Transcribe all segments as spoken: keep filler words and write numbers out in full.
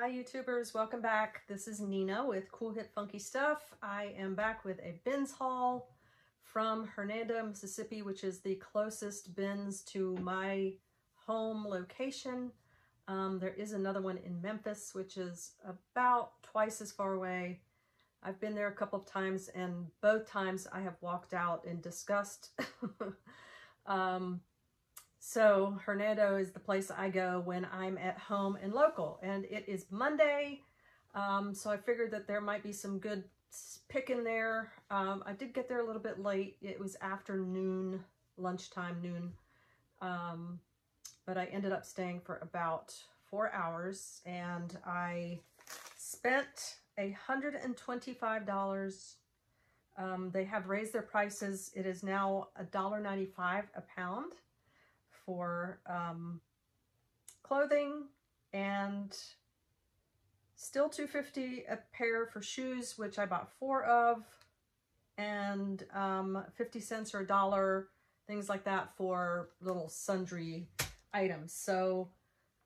Hi YouTubers, welcome back. This is Nina with Cool Hip Funky Stuff. I am back with a bins haul from Hernando, Mississippi, which is the closest bins to my home location. Um, there is another one in Memphis, which is about twice as far away. I've been there a couple of times and both times I have walked out in disgust. um, So Hernando is the place I go when I'm at home and local, and it is Monday, um, so I figured that there might be some good picking there. Um, I did get there a little bit late. It was afternoon, lunchtime, noon, um, but I ended up staying for about four hours, and I spent one hundred twenty-five dollars. Um, they have raised their prices. It is now one ninety-five a pound for um, clothing, and still two fifty a pair for shoes, which I bought four of, and um, fifty cents or a dollar, things like that for little sundry items. So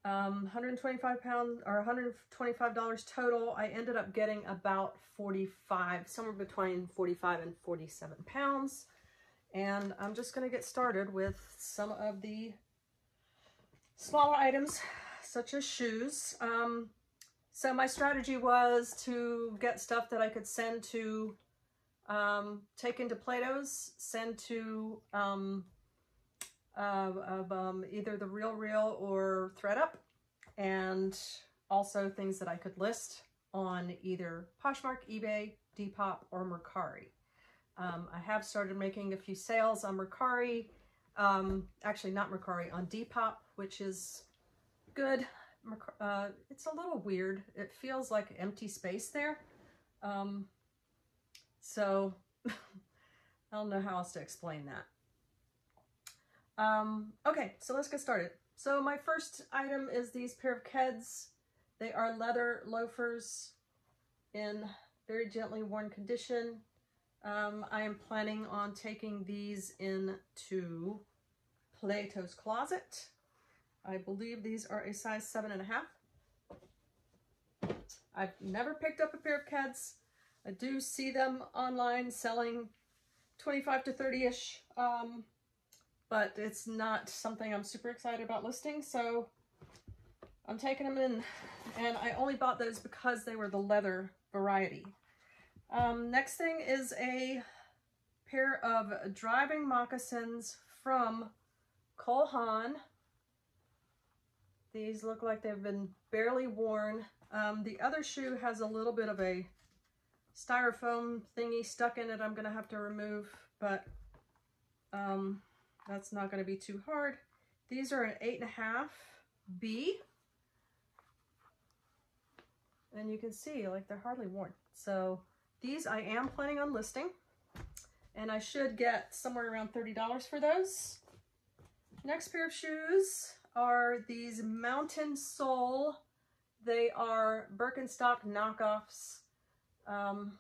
um, one hundred twenty-five pounds or one hundred twenty-five dollars total. I ended up getting about forty-five, somewhere between forty-five and forty-seven pounds. And I'm just going to get started with some of the smaller items, such as shoes. Um, so my strategy was to get stuff that I could send to, um, take into Plato's, send to um, uh, of, um, either the RealReal or ThredUp, and also things that I could list on either Poshmark, eBay, Depop, or Mercari. Um, I have started making a few sales on Mercari, um, actually not Mercari, on Depop, which is good. Uh, it's a little weird. It feels like empty space there. Um, so I don't know how else to explain that. Um, okay, so let's get started. So my first item is these pair of Keds. They are leather loafers in very gently worn condition. Um, I am planning on taking these into Plato's Closet. I believe these are a size seven and a half. I've never picked up a pair of Keds. I do see them online selling twenty-five to thirty-ish, um, but it's not something I'm super excited about listing, so I'm taking them in. And I only bought those because they were the leather variety. Um, next thing is a pair of driving moccasins from Cole Haan. These look like they've been barely worn. Um, the other shoe has a little bit of a styrofoam thingy stuck in it I'm going to have to remove, but um, that's not going to be too hard. These are an eight and a half B, and you can see like they're hardly worn. So these I am planning on listing, and I should get somewhere around thirty dollars for those. Next pair of shoes are these Mountain Sole. They are Birkenstock knockoffs, um,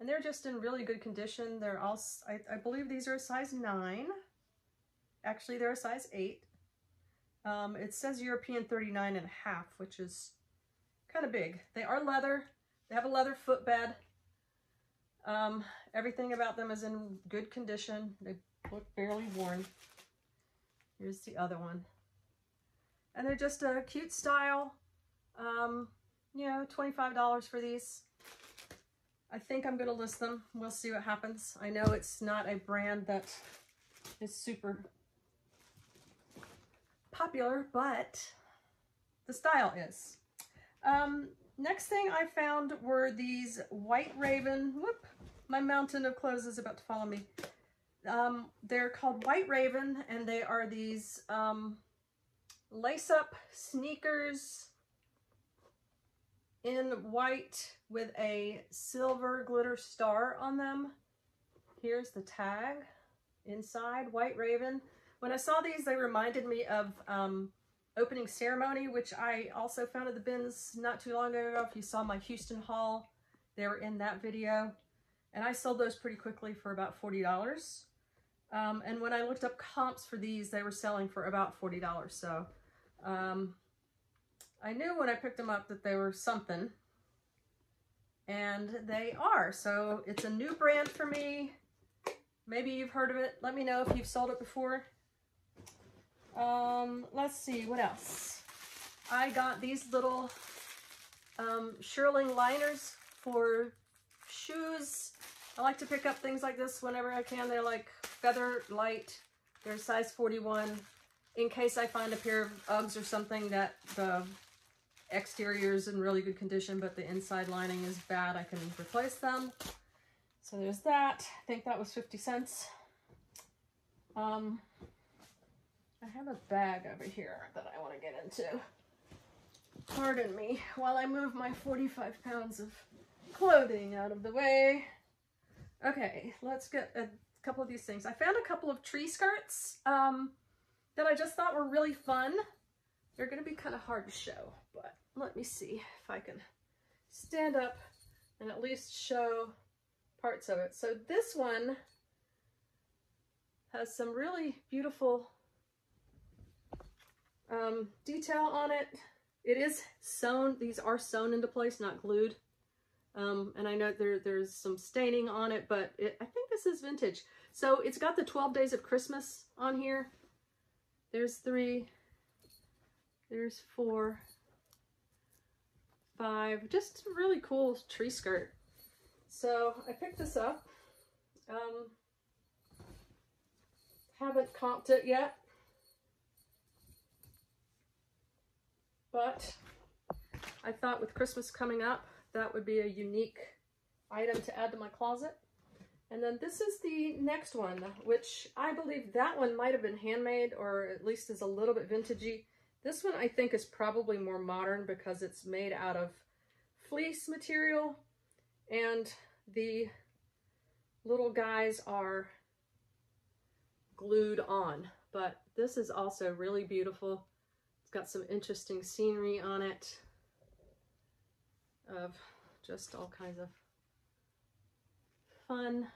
and they're just in really good condition. They're all, I, I believe these are a size nine. Actually, they're a size eight. Um, it says European thirty-nine and a half, which is kind of big. They are leather. They have a leather footbed. Um, everything about them is in good condition. They look barely worn. Here's the other one. And they're just a cute style. Um, you know, twenty-five dollars for these. I think I'm going to list them. We'll see what happens. I know it's not a brand that is super popular, but the style is. Um, Next thing I found were these White Raven, whoop, my mountain of clothes is about to follow me. Um, they're called White Raven, and they are these um, lace-up sneakers in white with a silver glitter star on them. Here's the tag inside, White Raven. When I saw these, they reminded me of um, Opening Ceremony, which I also found at the bins not too long ago. If you saw my Houston haul, they were in that video, and I sold those pretty quickly for about forty dollars. Um, and when I looked up comps for these, they were selling for about forty dollars. So um, I knew when I picked them up that they were something, and they are. So it's a new brand for me. Maybe you've heard of it. Let me know if you've sold it before. Um, let's see, what else? I got these little um, Sherling liners for shoes. I like to pick up things like this whenever I can. They're like feather light. They're size forty-one. In case I find a pair of Uggs or something that the exterior is in really good condition, but the inside lining is bad, I can replace them. So there's that. I think that was fifty cents. Um, I have a bag over here that I want to get into. Pardon me while I move my forty-five pounds of clothing out of the way. Okay, let's get a couple of these things. I found a couple of tree skirts um, that I just thought were really fun. They're going to be kind of hard to show, but let me see if I can stand up and at least show parts of it. So this one has some really beautiful um, detail on it. It is sewn. These are sewn into place, not glued. Um, and I know there, there's some staining on it, but it, I think this is vintage. So it's got the twelve days of Christmas on here. There's three, there's four, five, just a really cool tree skirt. So I picked this up, um, haven't comped it yet, but I thought with Christmas coming up, that would be a unique item to add to my closet. And then this is the next one, which I believe that one might have been handmade, or at least is a little bit vintagey. This one I think is probably more modern because it's made out of fleece material, and the little guys are glued on. But this is also really beautiful. It's got some interesting scenery on it of just all kinds of fun,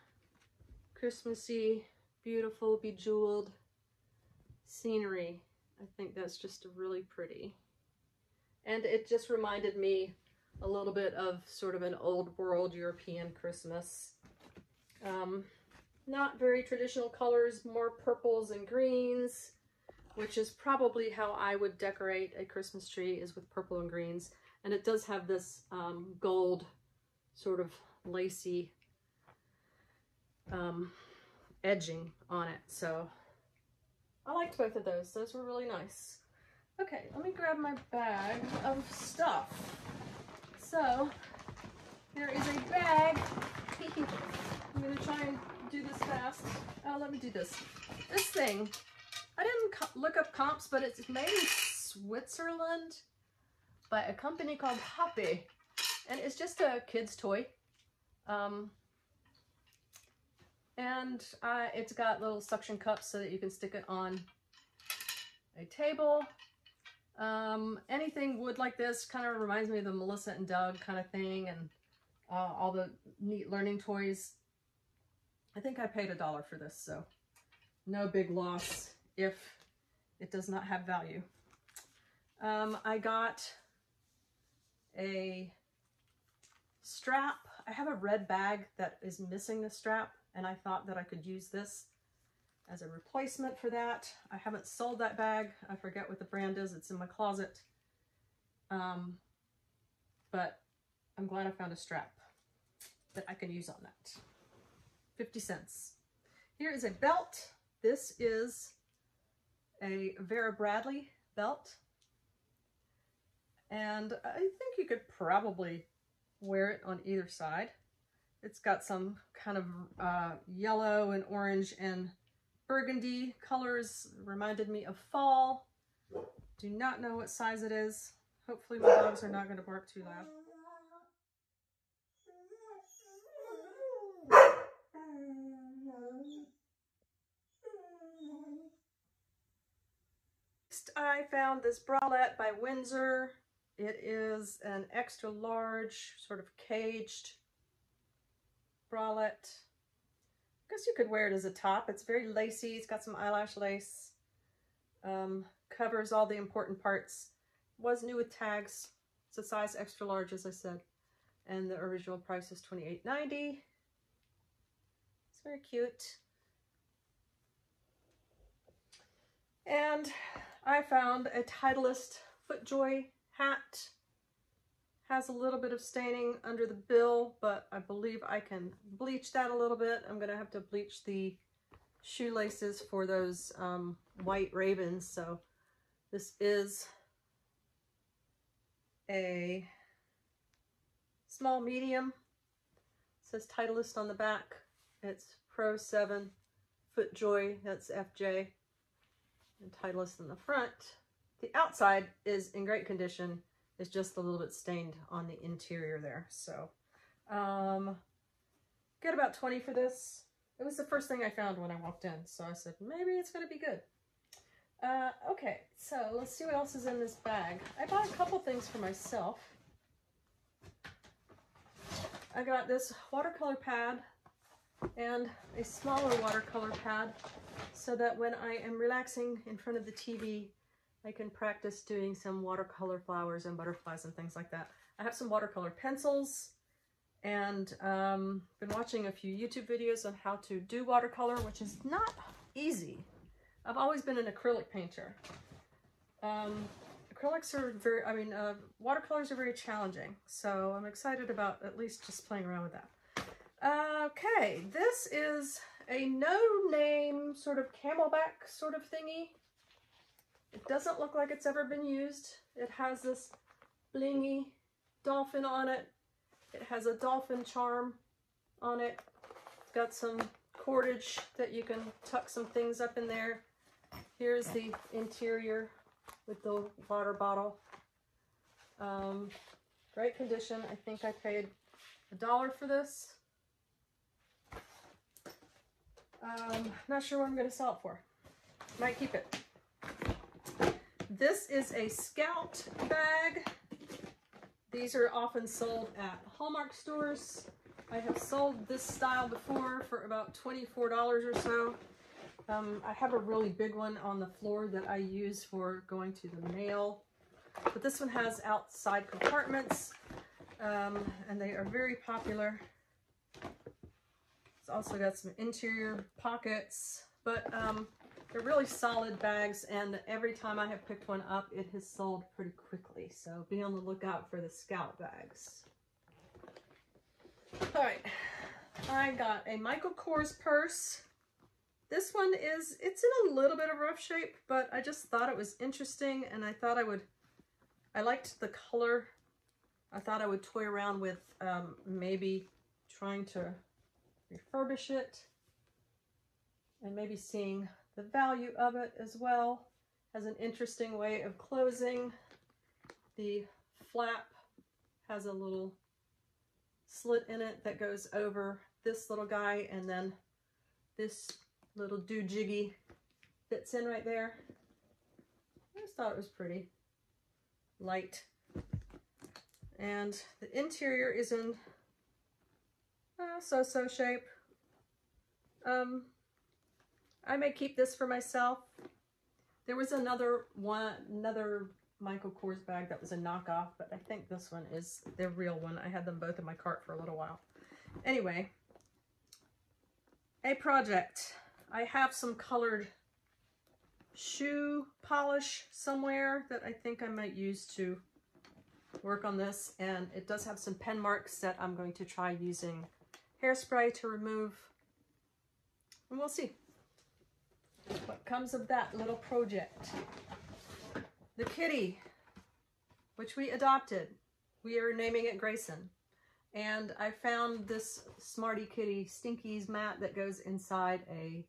Christmassy, beautiful, bejeweled scenery. I think that's just really pretty. And it just reminded me a little bit of sort of an old world European Christmas. Um, not very traditional colors, more purples and greens, which is probably how I would decorate a Christmas tree, is with purple and greens. And it does have this um, gold sort of lacy um, edging on it. So I liked both of those. Those were really nice. Okay, let me grab my bag of stuff. So there is a bag. I'm going to try and do this fast. Oh, let me do this. This thing, I didn't look up comps, but it's made in Switzerland by a company called Hoppe, and it's just a kid's toy. Um, and uh, it's got little suction cups so that you can stick it on a table. Um, anything wood like this kind of reminds me of the Melissa and Doug kind of thing, and uh, all the neat learning toys. I think I paid a dollar for this, so no big loss if it does not have value. Um, I got a strap. I have a red bag that is missing the strap, and I thought that I could use this as a replacement for that. I haven't sold that bag. I forget what the brand is. It's in my closet. Um, but I'm glad I found a strap that I can use on that. fifty cents. Here is a belt. This is a Vera Bradley belt. And I think you could probably wear it on either side. It's got some kind of uh, yellow and orange and burgundy colors. Reminded me of fall. Do not know what size it is. Hopefully my dogs are not going to bark too loud. Next, I found this bralette by Windsor. It is an extra large, sort of caged bralette. I guess you could wear it as a top. It's very lacy. It's got some eyelash lace. Um, covers all the important parts. was new with tags. It's a size extra large, as I said. And the original price is twenty-eight ninety. It's very cute. And I found a Titleist FootJoy hat. Has a little bit of staining under the bill, but I believe I can bleach that a little bit. I'm gonna have to bleach the shoelaces for those um, White Ravens. So this is a small medium. It says Titleist on the back. It's Pro seven FootJoy, that's F J, and Titleist in the front. The outside is in great condition. It's just a little bit stained on the interior there. So um, get about twenty for this. It was the first thing I found when I walked in. So I said, maybe it's gonna be good. Uh, okay, so let's see what else is in this bag. I bought a couple things for myself. I got this watercolor pad and a smaller watercolor pad so that when I am relaxing in front of the T V, I can practice doing some watercolor flowers and butterflies and things like that. I have some watercolor pencils and um, been watching a few YouTube videos on how to do watercolor, which is not easy. I've always been an acrylic painter. Um, acrylics are very, I mean, uh, watercolors are very challenging. So I'm excited about at least just playing around with that. Okay, this is a no-name sort of camelback sort of thingy. It doesn't look like it's ever been used. It has this blingy dolphin on it. It has a dolphin charm on it. It's got some cordage that you can tuck some things up in there. Here's the interior with the water bottle. Um, great condition. I think I paid a dollar for this. Um, not sure what I'm gonna sell it for. Might keep it. This is a Scout bag. These are often sold at Hallmark stores. I have sold this style before for about twenty-four dollars or so. Um, I have a really big one on the floor that I use for going to the mail. But this one has outside compartments, um, and they are very popular. It's also got some interior pockets, but um, they're really solid bags, and every time I have picked one up, it has sold pretty quickly. So be on the lookout for the Scout bags. All right, I got a Michael Kors purse. This one is, it's in a little bit of rough shape, but I just thought it was interesting, and I thought I would, I liked the color. I thought I would toy around with um, maybe trying to refurbish it and maybe seeing the value of it as well. Has an interesting way of closing. The flap has a little slit in it that goes over this little guy, and then this little doojiggy fits in right there. I just thought it was pretty light. And the interior is in uh, so-so shape. Um, I may keep this for myself. There was another one, another Michael Kors bag that was a knockoff, but I think this one is the real one. I had them both in my cart for a little while. Anyway, a project. I have some colored shoe polish somewhere that I think I might use to work on this, and it does have some pen marks that I'm going to try using hairspray to remove, and we'll see what comes of that little project. The kitty, which we adopted, we are naming it Grayson. And I found this Smarty Kitty Stinkies mat that goes inside a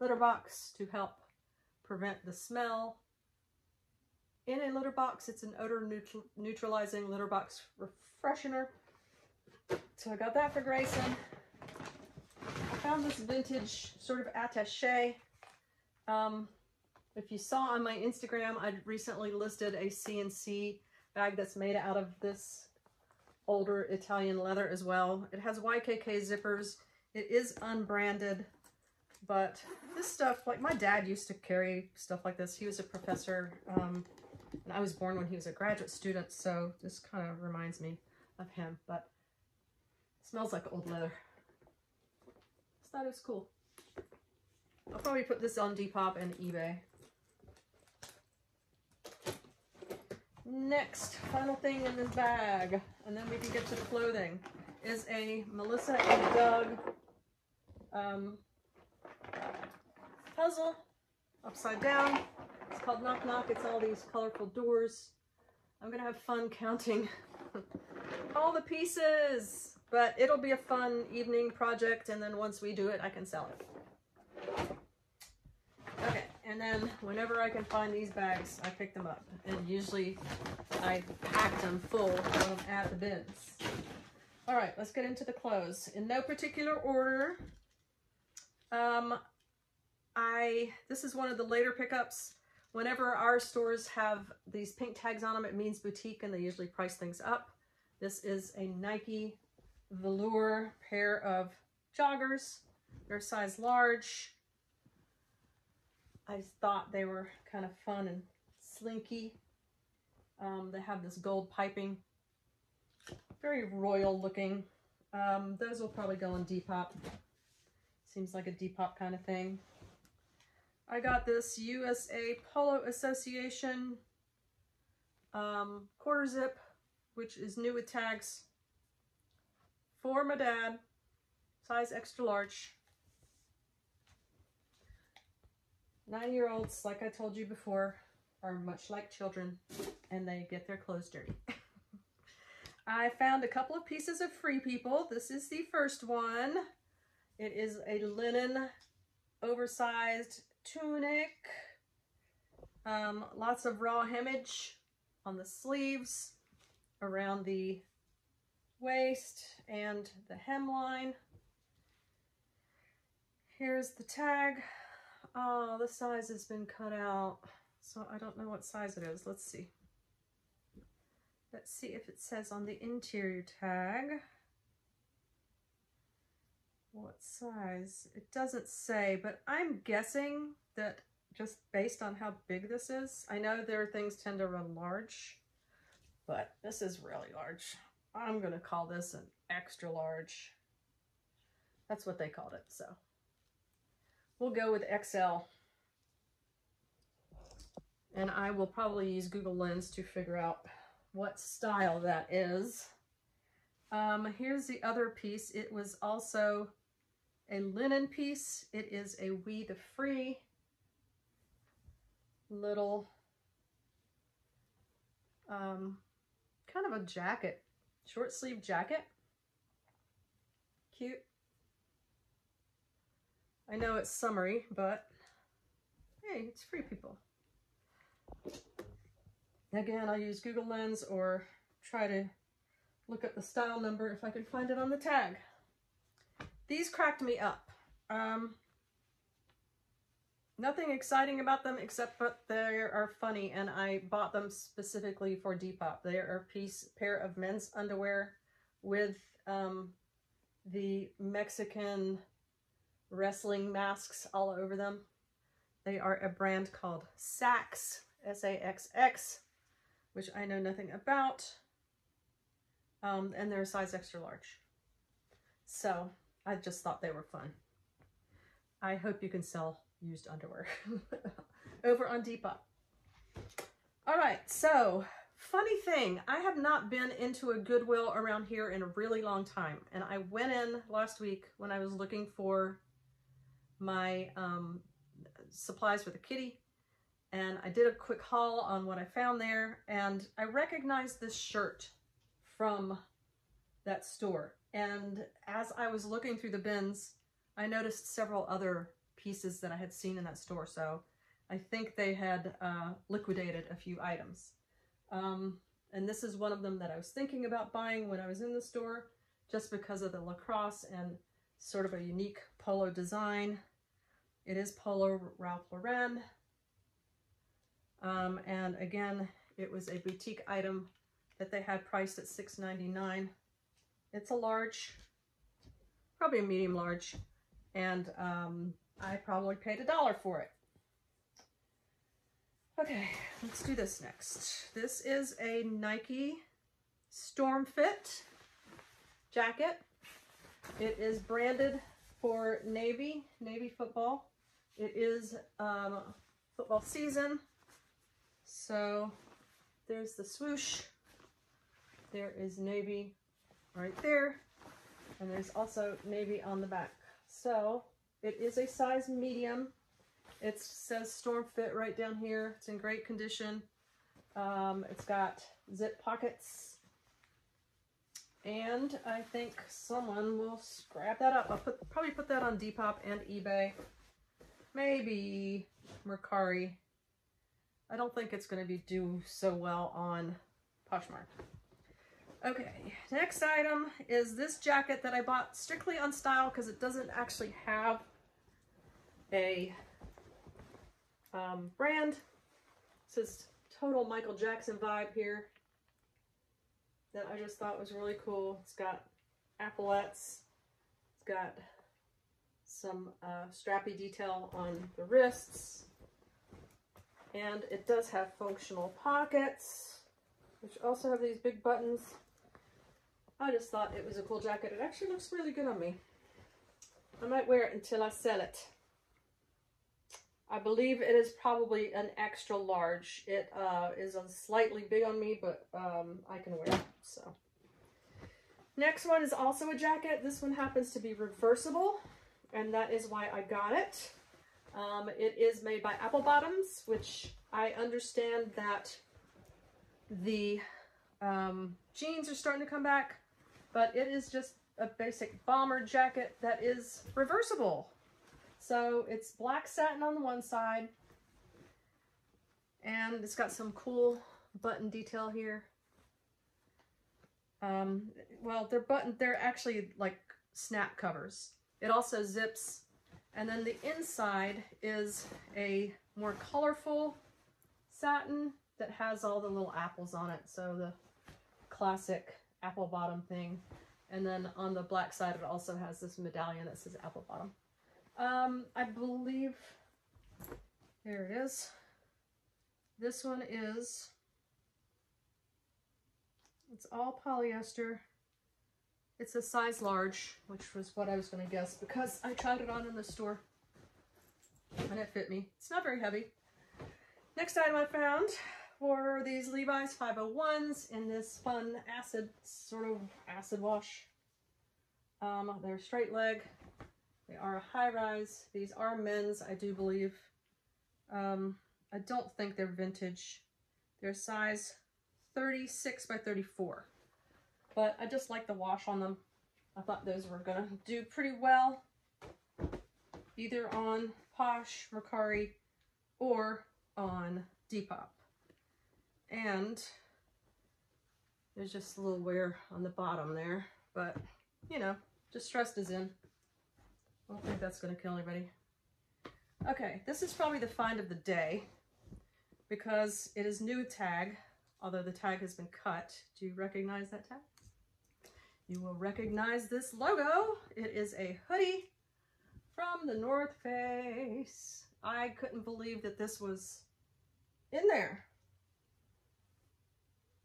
litter box to help prevent the smell. In a litter box, it's an odor neutral neutralizing litter box freshener. So I got that for Grayson. I found this vintage sort of attaché. Um, if you saw on my Instagram, I recently listed a C and C bag that's made out of this older Italian leather as well. It has Y K K zippers. It is unbranded, but this stuff, like my dad used to carry stuff like this. He was a professor um, And I was born when he was a graduate student, so this kind of reminds me of him, but it smells like old leather. So that is cool. I'll probably put this on Depop and eBay. Next, final thing in this bag, and then we can get to the clothing, is a Melissa and Doug um, puzzle, upside down. It's called Knock Knock. It's all these colorful doors. I'm going to have fun counting all the pieces, but it'll be a fun evening project, and then once we do it, I can sell it. Okay. And then whenever I can find these bags, I pick them up. And usually I pack them full at the bins. All right, let's get into the clothes. In no particular order, um, I this is one of the later pickups. Whenever our stores have these pink tags on them, it means boutique, and they usually price things up. This is a Nike velour pair of joggers. They're size large. I thought they were kind of fun and slinky. Um, they have this gold piping, very royal looking. Um, those will probably go on Depop. Seems like a Depop kind of thing. I got this U S A Polo Association um, quarter zip, which is new with tags, for my dad, size extra large. Nine-year-olds, like I told you before, are much like children, and they get their clothes dirty. I found a couple of pieces of Free People. This is the first one. It is a linen oversized tunic. Um, lots of raw hemage on the sleeves, around the waist, and the hemline. Here's the tag. Oh, the size has been cut out, so I don't know what size it is. Let's see. Let's see if it says on the interior tag what size. It doesn't say, but I'm guessing that just based on how big this is. I know their things tend to run large, but this is really large. I'm going to call this an extra large. That's what they called it, so. We'll go with X L, and I will probably use Google Lens to figure out what style that is. Um, here's the other piece. It was also a linen piece. It is a We the Free little um, kind of a jacket, short sleeve jacket. Cute. I know it's summery, but hey, it's Free People. Again, I'll use Google Lens or try to look up the style number if I can find it on the tag. These cracked me up. Um, nothing exciting about them except that they are funny, and I bought them specifically for Depop. They are a piece, pair of men's underwear with um, the Mexican wrestling masks all over them. They are a brand called Saks, S A X X, which I know nothing about, um, and they're a size extra large. So I just thought they were fun. I hope you can sell used underwear over on Depop. All right, so funny thing, I have not been into a Goodwill around here in a really long time, and I went in last week when I was looking for my um, supplies for the kitty, and I did a quick haul on what I found there, and I recognized this shirt from that store. And as I was looking through the bins, I noticed several other pieces that I had seen in that store, so I think they had uh, liquidated a few items. Um, and this is one of them that I was thinking about buying when I was in the store, just because of the lacrosse and sort of a unique polo design. It is Polo Ralph Lauren. Um, and again, it was a boutique item that they had priced at six ninety-nine. It's a large, probably a medium large, and um, I probably paid a dollar for it. Okay, let's do this next. This is a Nike Storm Fit jacket. It is branded for Navy, Navy football. It is um, football season. So there's the swoosh. There is Navy right there. And there's also Navy on the back. So it is a size medium. It says Storm Fit right down here. It's in great condition. Um, it's got zip pockets. And I think someone will scrap that up. I'll put, probably put that on Depop and eBay. Maybe Mercari. I don't think it's going to be do so well on Poshmark. Okay, next item is this jacket that I bought strictly on style because it doesn't actually have a um, brand. It says total Michael Jackson vibe here that I just thought was really cool. It's got epaulettes. It's got some uh, strappy detail on the wrists. And it does have functional pockets, which also have these big buttons. I just thought it was a cool jacket. It actually looks really good on me. I might wear it until I sell it. I believe it is probably an extra large. It uh, is a slightly big on me, but um, I can wear it. So, next one is also a jacket. This one happens to be reversible, and that is why I got it. Um, it is made by Apple Bottoms, which I understand that the um, jeans are starting to come back, but it is just a basic bomber jacket that is reversible. So it's black satin on the one side, and it's got some cool button detail here. Um, well, they're button, they're actually like snap covers. It also zips. And then the inside is a more colorful satin that has all the little apples on it. So the classic apple bottom thing. And then on the black side, it also has this medallion that says apple bottom. Um, I believe, there it is. This one is, it's all polyester. It's a size large, which was what I was going to guess because I tried it on in the store and it fit me. It's not very heavy. Next item I found were these Levi's five oh ones in this fun acid, sort of acid wash. Um, they're straight leg. They are a high rise. These are men's, I do believe. Um, I don't think they're vintage. They're size thirty-six by thirty-four. But I just like the wash on them. I thought those were gonna do pretty well, either on Posh, Mercari, or on Depop. And there's just a little wear on the bottom there, but you know, distressed is in. I don't think that's gonna kill anybody. Okay, this is probably the find of the day because it is new tag, although the tag has been cut. Do you recognize that tag? You will recognize this logo. It is a hoodie from the North Face. I couldn't believe that this was in there.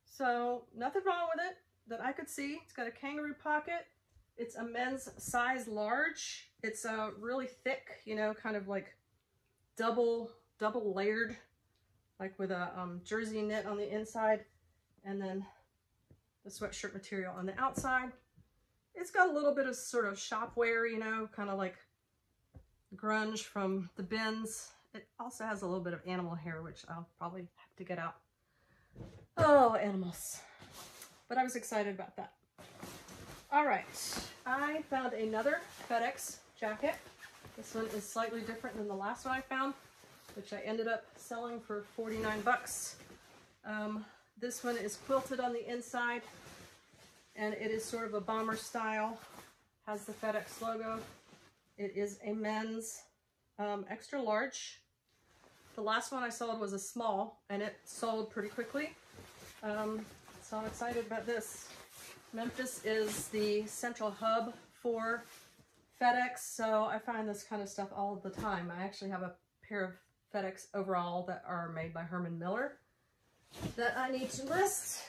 So nothing wrong with it that I could see. It's got a kangaroo pocket. It's a men's size large. It's a uh, really thick, you know, kind of like double, double layered, like with a um, jersey knit on the inside and then the sweatshirt material on the outside. It's got a little bit of sort of shop wear, you know, kind of like grunge from the bins. It also has a little bit of animal hair, which I'll probably have to get out. Oh, animals. But I was excited about that. All right, I found another FedEx jacket. This one is slightly different than the last one I found, which I ended up selling for forty-nine bucks. Um, This one is quilted on the inside, and it is sort of a bomber style, has the FedEx logo. It is a men's um, extra large. The last one I sold was a small, and it sold pretty quickly. Um, so I'm excited about this. Memphis is the central hub for FedEx, so I find this kind of stuff all the time. I actually have a pair of FedEx overall that are made by Herman Miller that I need to list.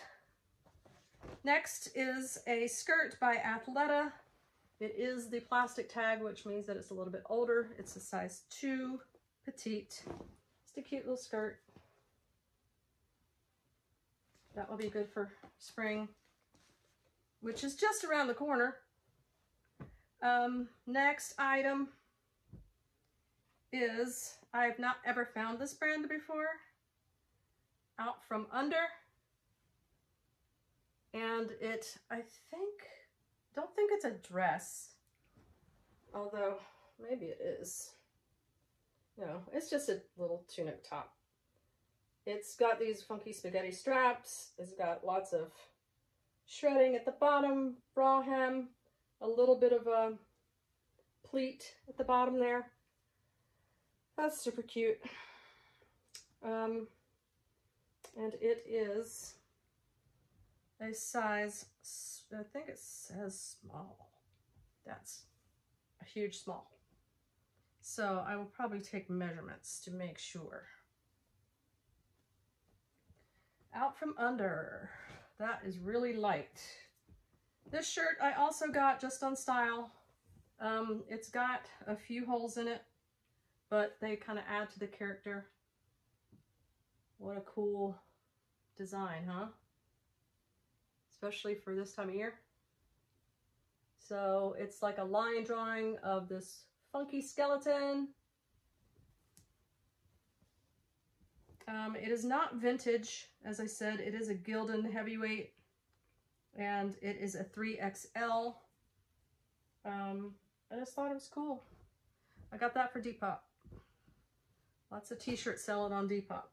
Next is a skirt by Athleta. It is the plastic tag, which means that it's a little bit older. It's a size two, petite. Just a cute little skirt. That will be good for spring, which is just around the corner. Um, next item is, I have not ever found this brand before, Out From Under. And it, I think, don't think it's a dress, although maybe it is. No, it's just a little tunic top. It's got these funky spaghetti straps. It's got lots of shredding at the bottom, bra hem, a little bit of a pleat at the bottom there. That's super cute. Um, and it is a size, I think it says small. That's a huge small. So I will probably take measurements to make sure. Out From Under. That is really light. This shirt I also got just on style. Um, it's got a few holes in it, but they kind of add to the character. What a cool design, huh? Especially for this time of year. So it's like a line drawing of this funky skeleton. Um, it is not vintage. As I said, it is a Gildan heavyweight, and it is a three X L. Um, I just thought it was cool. I got that for Depop. Lots of t-shirts selling on Depop.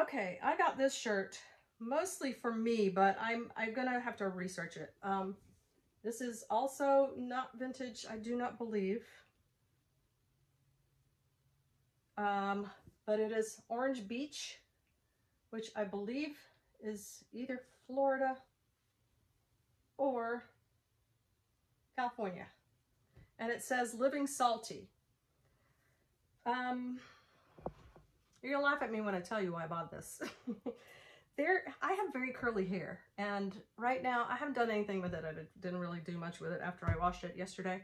Okay, I got this shirt mostly for me, but I'm, I'm gonna have to research it. Um, this is also not vintage, I do not believe. Um, but it is Orange Beach, which I believe is either Florida or California. And it says Living Salty. Um, you're gonna laugh at me when I tell you why I bought this. There, I have very curly hair, and right now I haven't done anything with it. I didn't really do much with it after I washed it yesterday.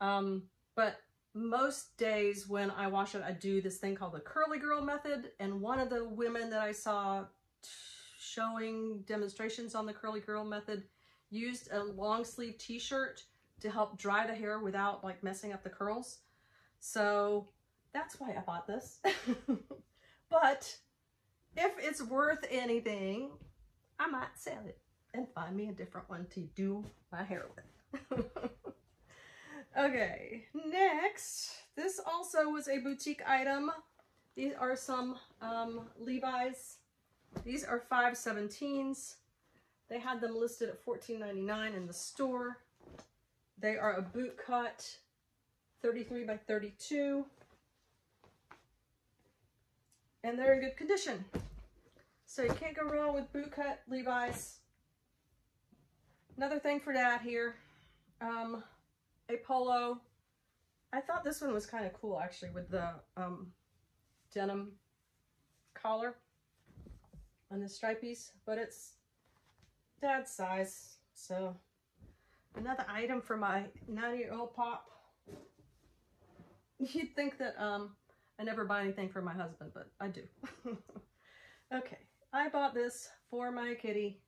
Um, but most days when I wash it, I do this thing called the curly girl method. And one of the women that I saw showing demonstrations on the curly girl method used a long sleeve t-shirt to help dry the hair without like messing up the curls. So that's why I bought this. But if it's worth anything, I might sell it and find me a different one to do my hair with. Okay, next, this also was a boutique item. These are some um, Levi's. These are five seventeens. They had them listed at fourteen ninety-nine in the store. They are a boot cut, thirty-three by thirty-two. And they're in good condition. So you can't go wrong with bootcut Levi's. Another thing for dad here, um, a polo. I thought this one was kind of cool actually with the um, denim collar and the stripies, but it's dad's size. So another item for my ninety year old pop. You'd think that um, I never buy anything for my husband, but I do. Okay, I bought this for my kitty.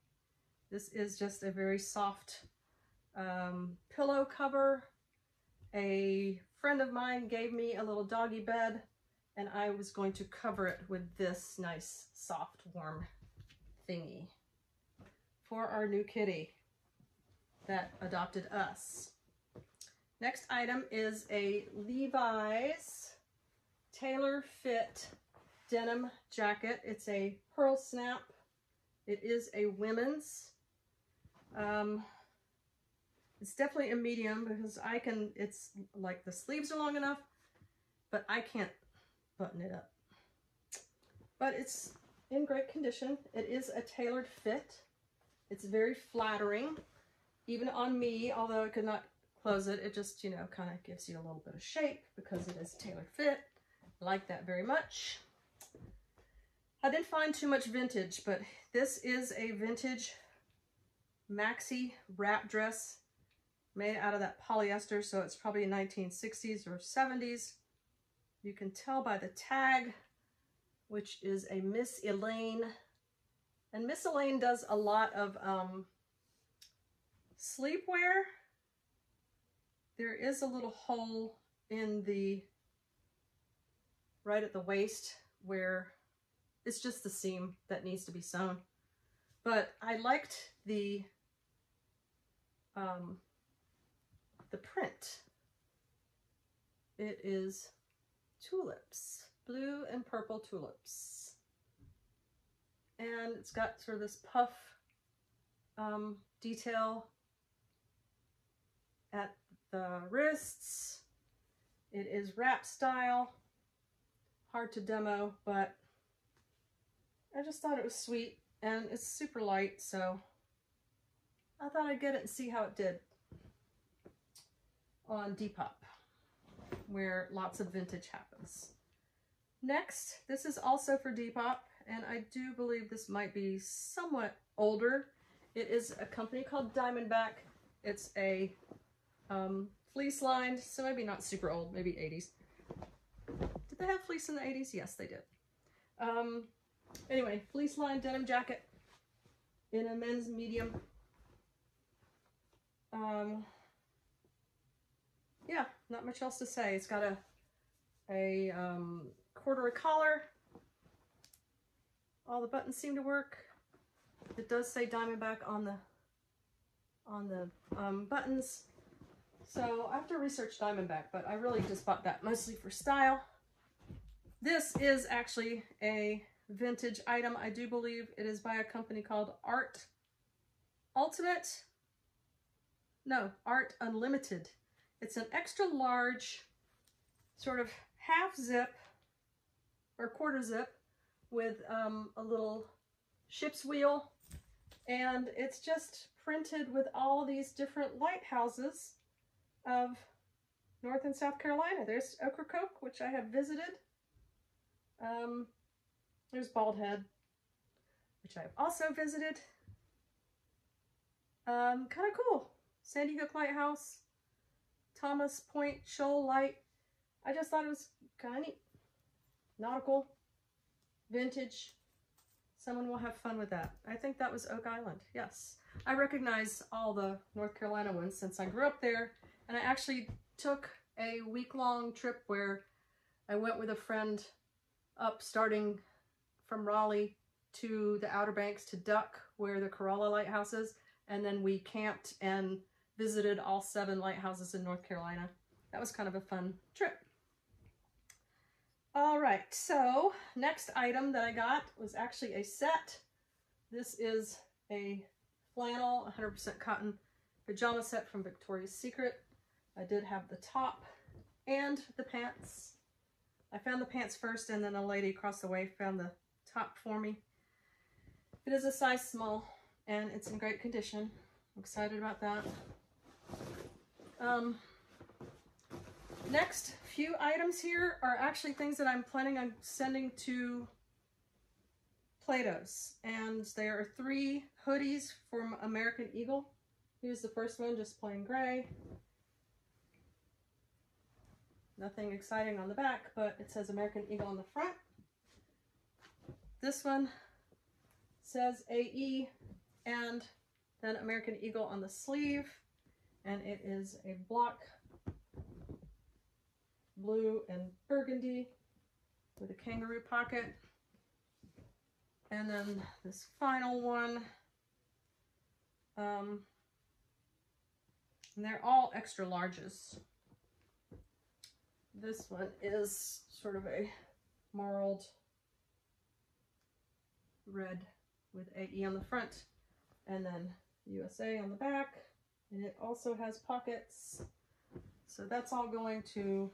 This is just a very soft um, pillow cover. A friend of mine gave me a little doggy bed, and I was going to cover it with this nice, soft, warm thingy for our new kitty that adopted us. Next item is a Levi's Tailor Fit denim jacket. It's a pearl snap. It is a women's. Um, it's definitely a medium because I can, it's like the sleeves are long enough, but I can't button it up. But it's in great condition. It is a tailored fit. It's very flattering, even on me, although I could not close it. It just, you know, kind of gives you a little bit of shape because it is tailored fit. like that very much. I didn't find too much vintage, but this is a vintage maxi wrap dress made out of that polyester, so it's probably nineteen sixties or seventies. You can tell by the tag, which is a Miss Elaine. And Miss Elaine does a lot of um, sleepwear. There is a little hole in the, right at the waist, where it's just the seam that needs to be sewn. But I liked the, um, the print. It is tulips, blue and purple tulips. And it's got sort of this puff um, detail at the wrists. It is wrap style, hard to demo, but I just thought it was sweet, and it's super light, so I thought I'd get it and see how it did on Depop, where lots of vintage happens. Next, this is also for Depop, and I do believe this might be somewhat older. It is a company called Diamondback. It's a um, fleece lined, so maybe not super old, maybe eighties. Did they have fleece in the eighties? Yes, they did. Um, Anyway, fleece lined denim jacket in a men's medium. Um, yeah, not much else to say. It's got a, a um, corduroy collar. All the buttons seem to work. It does say Diamondback on the, on the um, buttons. So I have to research Diamondback, but I really just bought that mostly for style. This is actually a vintage item. I do believe it is by a company called Art Ultimate. No, Art Unlimited. It's an extra large sort of half zip or quarter zip with um, a little ship's wheel. And it's just printed with all these different lighthouses of North and South Carolina. There's Ocracoke, which I have visited. Um, There's Bald Head, which I've also visited. Um, kind of cool. Sandy Hook Lighthouse, Thomas Point Shoal Light. I just thought it was kind of neat. Nautical, vintage. Someone will have fun with that. I think that was Oak Island, yes. I recognize all the North Carolina ones since I grew up there, and I actually took a week-long trip where I went with a friend up starting from Raleigh to the Outer Banks to Duck, where the Corolla Lighthouse is, and then we camped and visited all seven lighthouses in North Carolina. That was kind of a fun trip. All right, so next item that I got was actually a set. This is a flannel, one hundred percent cotton pajama set from Victoria's Secret. I did have the top and the pants. I found the pants first, and then a lady across the way found the top for me. It is a size small, and it's in great condition. I'm excited about that. Um, next few items here are actually things that I'm planning on sending to Plato's, and there are three hoodies from American Eagle. Here's the first one, just plain gray. Nothing exciting on the back, but it says American Eagle on the front. This one says A E and then American Eagle on the sleeve, and it is a block blue and burgundy with a kangaroo pocket. And then this final one, um, and they're all extra larges. This one is sort of a marled red with A E on the front and then U S A on the back, and it also has pockets. So that's all going to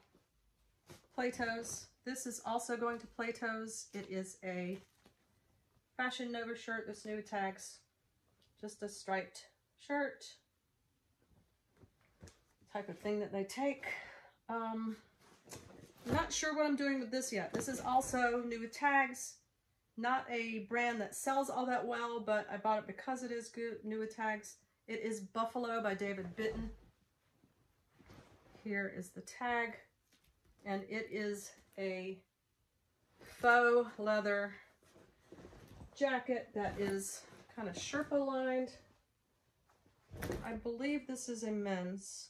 Plato's. This is also going to Plato's. It is a Fashion Nova shirt with new tags, just a striped shirt type of thing that they take. Um, I'm not sure what I'm doing with this yet. This is also new with tags. Not a brand that sells all that well, but I bought it because it is good, new with tags. It is Buffalo by David Bitten. Here is the tag. And it is a faux leather jacket that is kind of Sherpa lined. I believe this is a men's.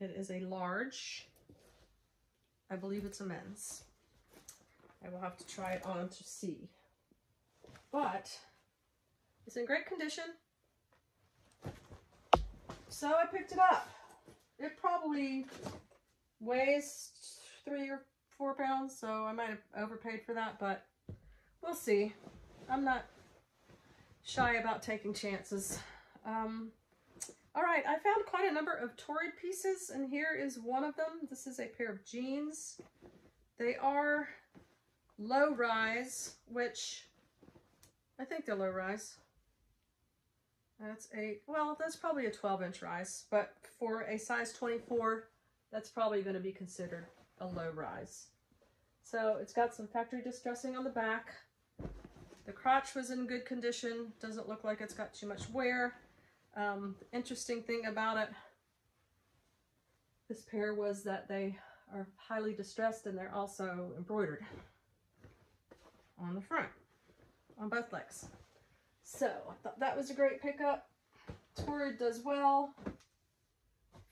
It is a large. I believe it's a men's. I will have to try it on to see. But it's in great condition. So I picked it up. It probably weighs three or four pounds, so I might have overpaid for that, but we'll see. I'm not shy about taking chances. Um, all right, I found quite a number of Torrid pieces, and here is one of them. This is a pair of jeans. They are low rise, which I think they're low rise. That's a, well, that's probably a twelve inch rise, but for a size twenty-four, that's probably going to be considered a low rise. So it's got some factory distressing on the back. The crotch was in good condition. Doesn't look like it's got too much wear. Um, the interesting thing about it, this pair, was that they are highly distressed and they're also embroidered on the front, on both legs. So I thought that was a great pickup. Torrid does well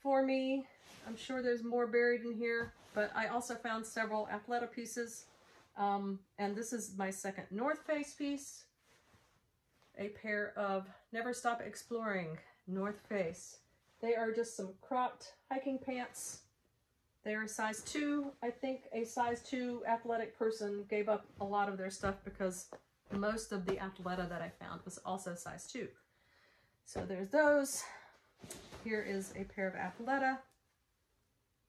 for me. I'm sure there's more buried in here, but I also found several Athleta pieces. Um, and this is my second North Face piece, a pair of Never Stop Exploring North Face. They are just some cropped hiking pants. They're a size two. I think a size two athletic person gave up a lot of their stuff because most of the Athleta that I found was also size two. So there's those. Here is a pair of Athleta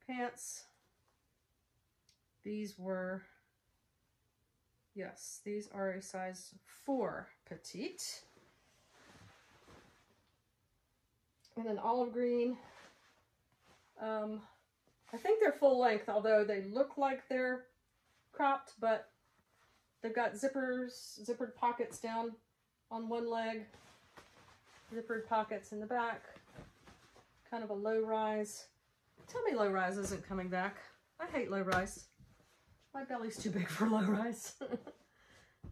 pants. These were, yes, these are a size four petite. And an olive green. Um, I think they're full length, although they look like they're cropped, but they've got zippers, zippered pockets down on one leg, zippered pockets in the back, kind of a low rise. Tell me low rise isn't coming back. I hate low rise. My belly's too big for low rise.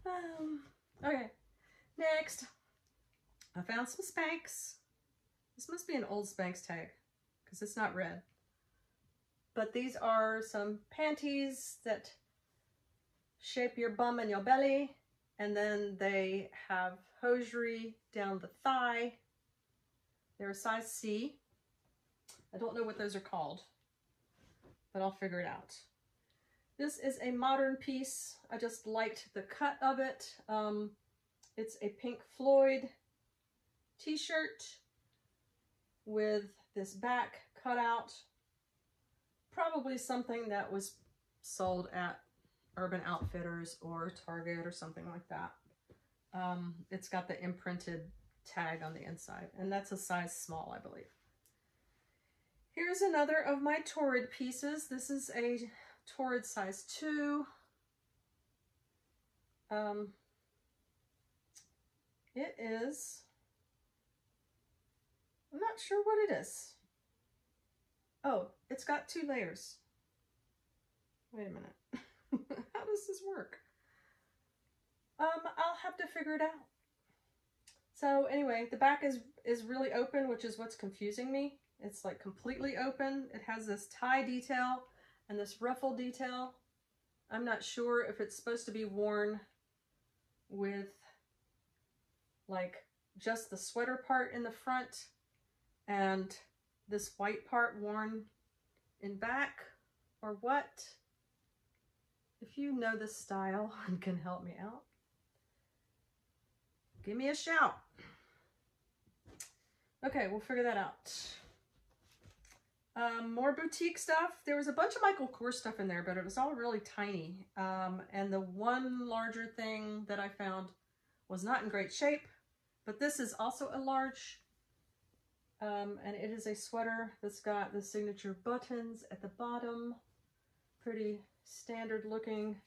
um, okay, next. I found some Spanx. This must be an old Spanx tag because it's not red. But these are some panties that shape your bum and your belly, and then they have hosiery down the thigh. They're a size C. I don't know what those are called, but I'll figure it out. This is a modern piece. I just liked the cut of it. Um, it's a Pink Floyd t-shirt with this back cut out. Probably something that was sold at Urban Outfitters or Target or something like that. Um, it's got the imprinted tag on the inside, and that's a size small, I believe. Here's another of my Torrid pieces. This is a Torrid size two. Um, it is, I'm not sure what it is. Oh, it's got two layers. Wait a minute. How does this work? Um, I'll have to figure it out. So anyway, the back is, is really open, which is what's confusing me. It's like completely open. It has this tie detail and this ruffle detail. I'm not sure if it's supposed to be worn with like just the sweater part in the front and this white part worn in back or what. If you know this style and can help me out, give me a shout. Okay, we'll figure that out. Um, more boutique stuff. There was a bunch of Michael Kors stuff in there, but it was all really tiny. Um, and the one larger thing that I found was not in great shape, but this is also a large. Um, and it is a sweater that's got the signature buttons at the bottom. Pretty standard looking.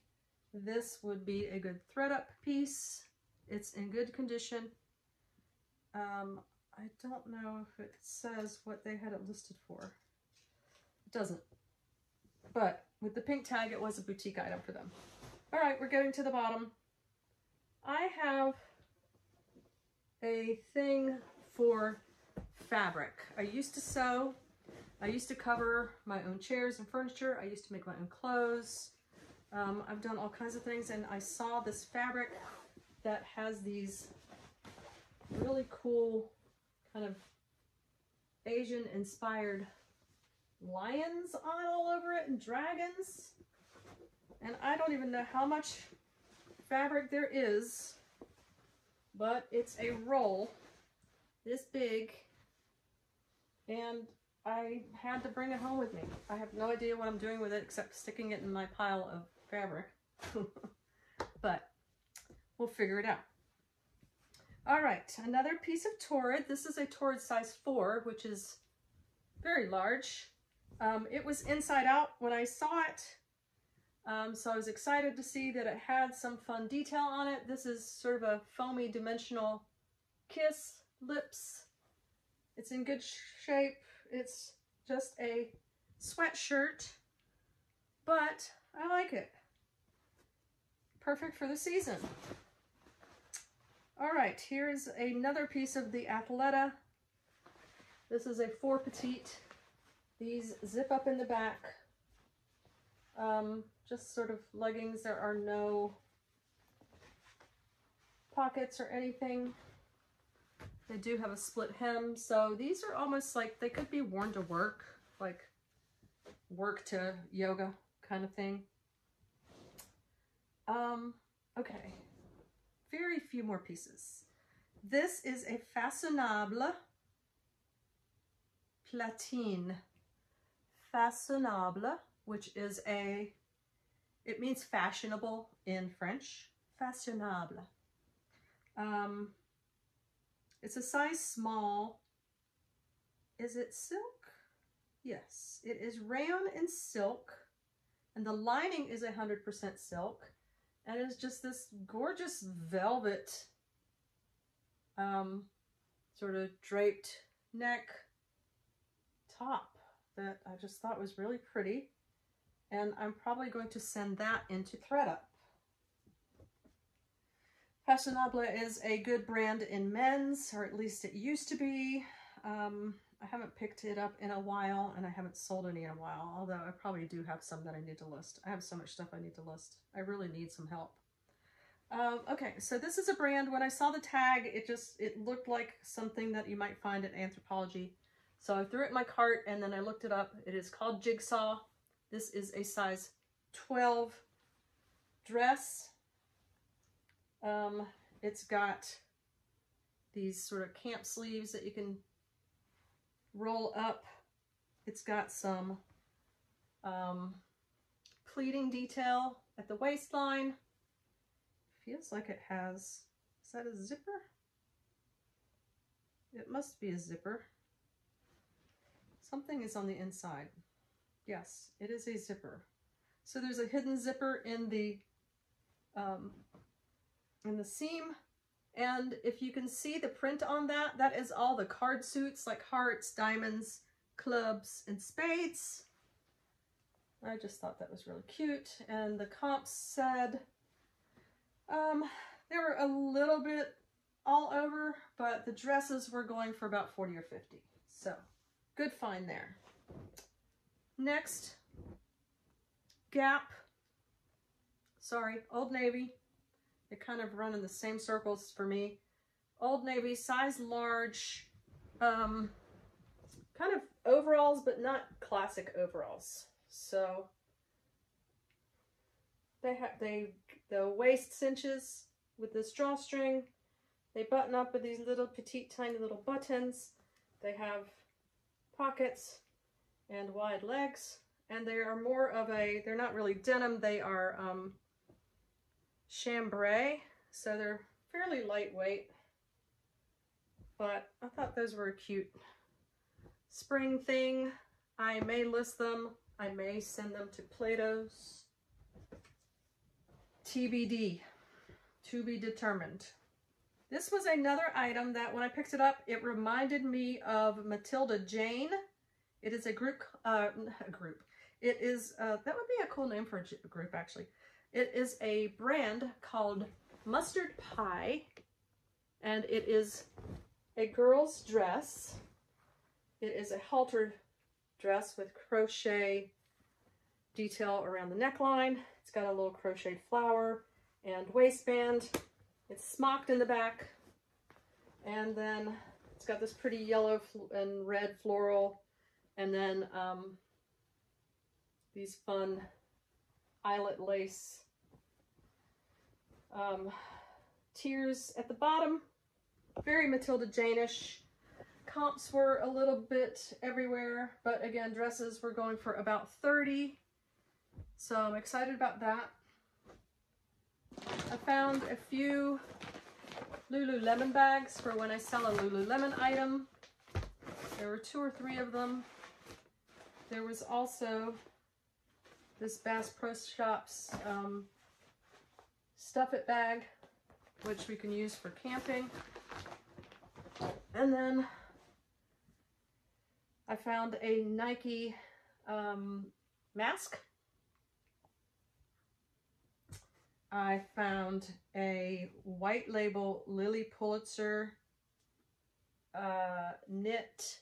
This would be a good ThredUp piece. It's in good condition. Um, I don't know if it says what they had it listed for. It doesn't. But with the pink tag, it was a boutique item for them. All right, we're going to the bottom. I have a thing for fabric. I used to sew. I used to cover my own chairs and furniture. I used to make my own clothes. Um, I've done all kinds of things, and I saw this fabric that has these really cool kind of Asian-inspired lions on all over it and dragons. And I don't even know how much fabric there is, but it's a roll this big, and I had to bring it home with me. I have no idea what I'm doing with it except sticking it in my pile of fabric, but we'll figure it out. All right, another piece of Torrid. This is a Torrid size four, which is very large. Um, it was inside out when I saw it, um, so I was excited to see that it had some fun detail on it. This is sort of a foamy dimensional kiss lips. It's in good shape. It's just a sweatshirt, but I like it. Perfect for the season. All right, here's another piece of the Athleta. This is a four petite. These zip up in the back. Um, just sort of leggings. There are no pockets or anything. They do have a split hem, so these are almost like they could be worn to work, like work to yoga kind of thing. Um, okay, very few more pieces. This is a façonnable platine. Façonnable, which is a, it means fashionable in French. Façonnable. Um... It's a size small. Is it silk? Yes, it is rayon and silk. And the lining is one hundred percent silk. And it's just this gorgeous velvet um, sort of draped neck top that I just thought was really pretty. And I'm probably going to send that into ThredUp. Fashionable is a good brand in men's, or at least it used to be. Um, I haven't picked it up in a while, and I haven't sold any in a while, although I probably do have some that I need to list. I have so much stuff I need to list. I really need some help. Um, okay, so this is a brand. When I saw the tag, it just, it looked like something that you might find at Anthropology. So I threw it in my cart, and then I looked it up. It is called Jigsaw. This is a size twelve dress. Um, it's got these sort of camp sleeves that you can roll up. It's got some um, pleating detail at the waistline. Feels like it has, is that a zipper? It must be a zipper. Something is on the inside. Yes, it is a zipper. So there's a hidden zipper in the um, in the seam, and if you can see the print on that, that is all the card suits, like hearts, diamonds, clubs, and spades. I just thought that was really cute, and the comps said um, they were a little bit all over, but the dresses were going for about forty or fifty, so good find there. Next, Gap, sorry, Old Navy. They kind of run in the same circles for me. Old Navy, size large, um, kind of overalls, but not classic overalls. So they have they the waist cinches with this drawstring. They button up with these little petite, tiny little buttons. They have pockets and wide legs, and they are more of a. They're not really denim. They are. Um, chambray, so they're fairly lightweight, but I thought those were a cute spring thing. I may list them. I may send them to Plato's T B D, to be determined. This was another item that when I picked it up, it reminded me of Matilda Jane. It is a group, uh, a group. It is, uh, that would be a cool name for a group actually. It is a brand called Mustard Pie, and it is a girl's dress. It is a halter dress with crochet detail around the neckline. It's got a little crocheted flower and waistband. It's smocked in the back, and then it's got this pretty yellow and red floral, and then um, these fun eyelet lace um, tiers at the bottom. Very Matilda Jane-ish. Comps were a little bit everywhere, but again, dresses were going for about thirty, so I'm excited about that. I found a few Lululemon bags for when I sell a Lululemon item. There were two or three of them. There was also this Bass Pro Shops um, Stuff It bag, which we can use for camping. And then I found a Nike um, mask. I found a White Label Lily Pulitzer uh, knit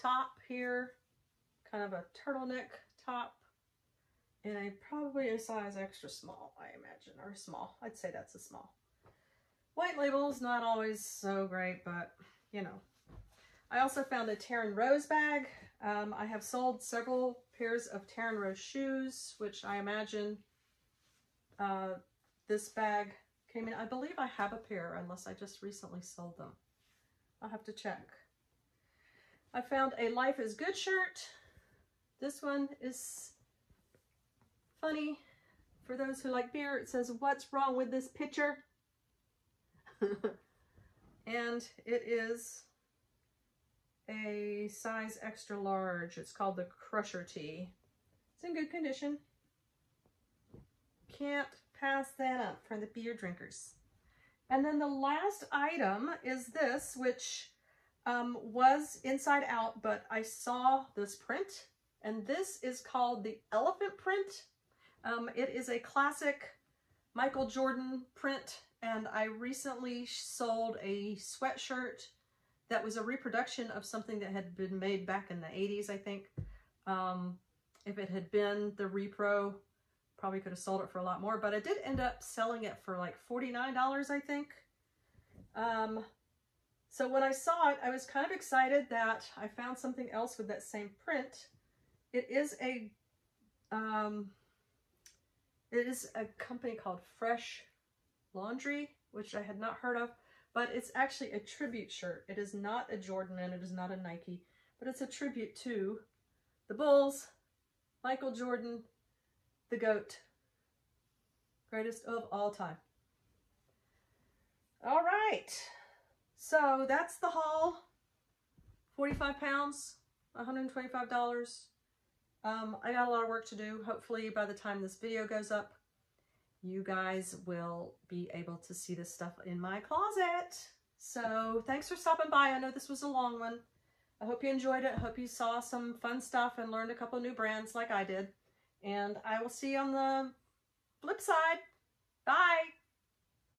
top here, kind of a turtleneck top, and a probably a size extra small, I imagine, or small. I'd say that's a small. White Label's not always so great, but you know. I also found a Taryn Rose bag. Um, I have sold several pairs of Taryn Rose shoes, which I imagine Uh, this bag came in. I believe I have a pair, unless I just recently sold them. I'll have to check. I found a Life is Good shirt. This one is funny. For those who like beer, it says, "What's wrong with this picture?" And it is a size extra large. It's called the Crusher Tee. It's in good condition. Can't pass that up for the beer drinkers. And then the last item is this, which um, was inside out, but I saw this print, and this is called the elephant print. Um, it is a classic Michael Jordan print, and I recently sold a sweatshirt that was a reproduction of something that had been made back in the eighties, I think. Um, if it had been the repro, probably could have sold it for a lot more, but I did end up selling it for like forty-nine dollars, I think. Um, so when I saw it, I was kind of excited that I found something else with that same print. It is a, um, it is a company called Fresh Laundry, which I had not heard of, but it's actually a tribute shirt. It is not a Jordan and it is not a Nike, but it's a tribute to the Bulls, Michael Jordan, the GOAT, greatest of all time. All right, so that's the haul. forty-five pounds, one hundred twenty-five dollars. Um, I got a lot of work to do. Hopefully by the time this video goes up, you guys will be able to see this stuff in my closet. So thanks for stopping by. I know this was a long one. I hope you enjoyed it. I hope you saw some fun stuff and learned a couple new brands like I did. And I will see you on the flip side. Bye.